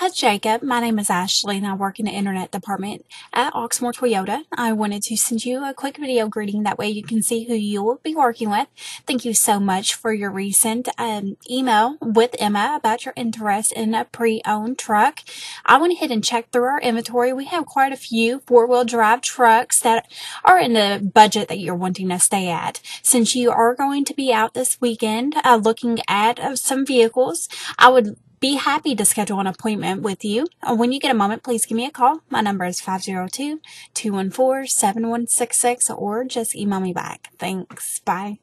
Hi Jacob, my name is Ashley and I work in the internet department at Oxmoor Toyota. I wanted to send you a quick video greeting, that way you can see who you will be working with. Thank you so much for your recent email with Emma about your interest in a pre-owned truck. I went ahead and checked through our inventory. We have quite a few four-wheel drive trucks that are in the budget that you're wanting to stay at. Since you are going to be out this weekend looking at some vehicles, I would be happy to schedule an appointment with you. When you get a moment, please give me a call. My number is 502-214-7166, or just email me back. Thanks. Bye.